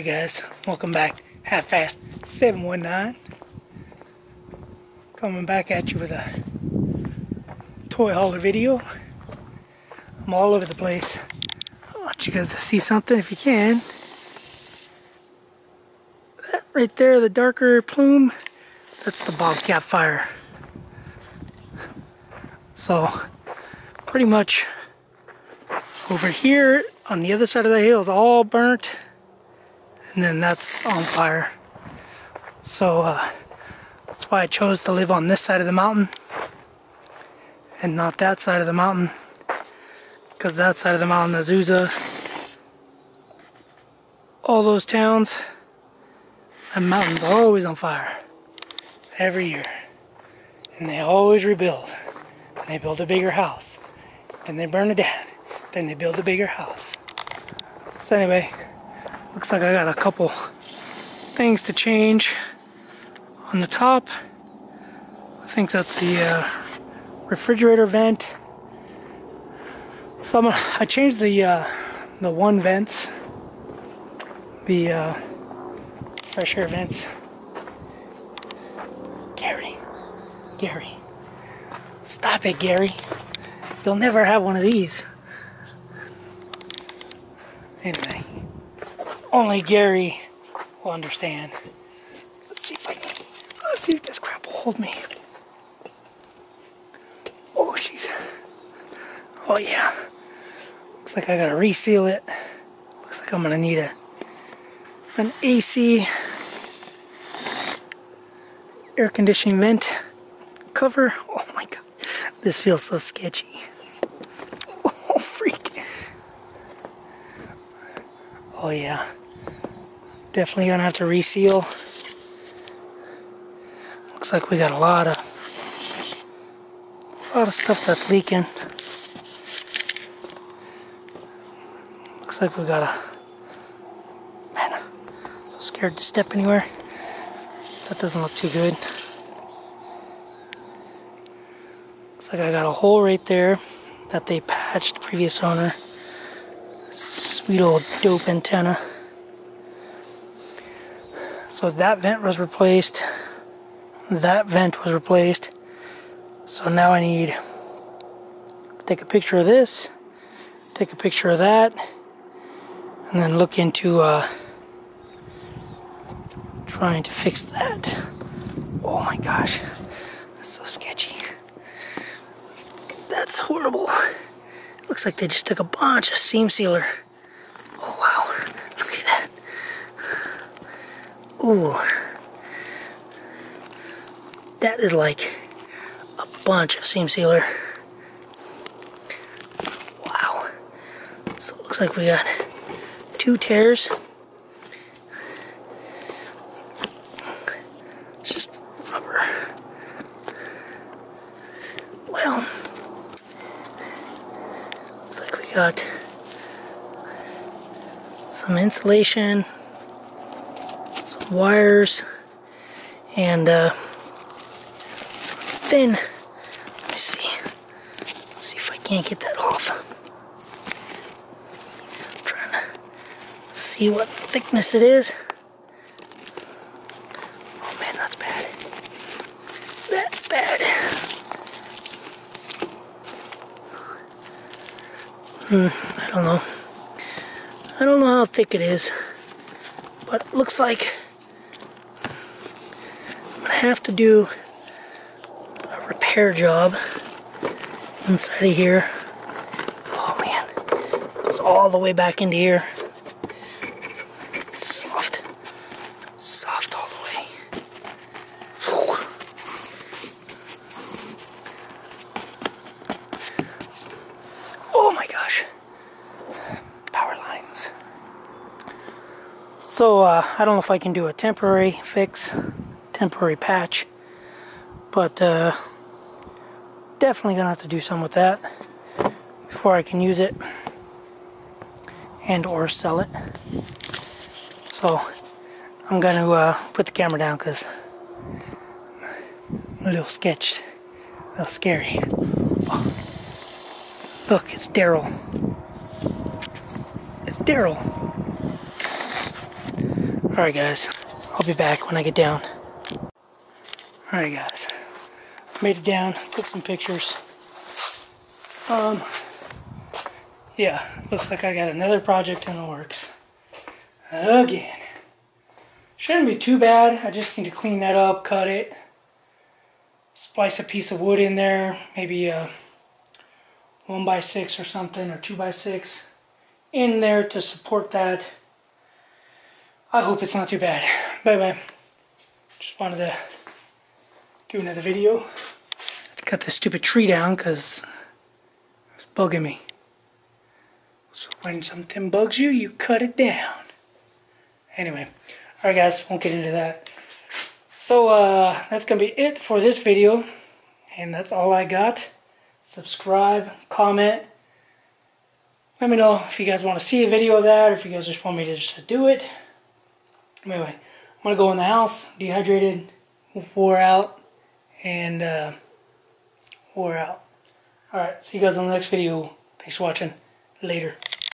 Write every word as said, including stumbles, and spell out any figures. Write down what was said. Hey guys, welcome back. Half-Fast seven one nine. Coming back at you with a toy hauler video. I'm all over the place. I want you guys to see something if you can. That right there, the darker plume, that's the Bobcat fire. So, pretty much over here on the other side of the hill is all burnt. And then that's on fire. So uh, that's why I chose to live on this side of the mountain and not that side of the mountain, because that side of the mountain, Azusa, all those towns and mountains are always on fire every year, and they always rebuild, and they build a bigger house, then they burn it down, then they build a bigger house. So anyway, looks like I got a couple things to change on the top. I think that's the uh, refrigerator vent. So I'm gonna, I changed the uh, the one vents, the uh, fresh air vents. Gary, Gary, stop it, Gary! You'll never have one of these. Anyway. Only Gary will understand. Let's see if I can. Let's see if this crap will hold me. Oh, she's. Oh, yeah. Looks like I gotta reseal it. Looks like I'm gonna need a an A C air conditioning vent cover. Oh my god, this feels so sketchy. Oh, freak. Oh, yeah. Definitely gonna have to reseal. Looks like we got a lot of a lot of stuff that's leaking. Looks like we got a man. I'm so scared to step anywhere. That doesn't look too good. Looks like I got a hole right there that they patched, previous owner. Sweet old dope antenna. So that vent was replaced. That vent was replaced. So now I need to take a picture of this, take a picture of that, and then look into uh, trying to fix that. Oh my gosh, that's so sketchy. That's horrible. Looks like they just took a bunch of seam sealer. Oh wow, look at that. Ooh, that is like a bunch of seam sealer. Wow. So it looks like we got two tears. It's just rubber. Well, looks like we got some insulation, some wires, and uh, some thin. Let me see. Let's see if I can't get that off. I'm trying to see what thickness it is. Oh man, that's bad. That's bad. Hmm. I don't know. I don't know how thick it is, but it looks like I'm gonna have to do a repair job inside of here. Oh man, it goes all the way back into here. It's soft, soft all the way. Oh my gosh, power lines. So uh, I don't know if I can do a temporary fix, temporary patch, but uh, definitely gonna have to do some with that before I can use it and or sell it. So I'm gonna uh, put the camera down because I'm a little sketched, a little scary. Oh. Look, it's Daryl. It's Daryl. Alright guys, I'll be back when I get down. Alright guys, made it down, took some pictures. Um, yeah, looks like I got another project in the works. Again. Shouldn't be too bad, I just need to clean that up, cut it. Splice a piece of wood in there, maybe a one by six or something, or two by six in there to support that. I hope it's not too bad. Bye-bye. Just wanted to do another video. Cut this stupid tree down because it's bugging me. So when something bugs you, you cut it down. Anyway. Alright guys, won't get into that. So uh, that's going to be it for this video. And that's all I got. Subscribe, comment. Let me know if you guys want to see a video of that, or if you guys just want me to just do it. Anyway, I'm going to go in the house, dehydrated, wore out, and uh, wore out. Alright, see you guys on the next video. Thanks for watching. Later.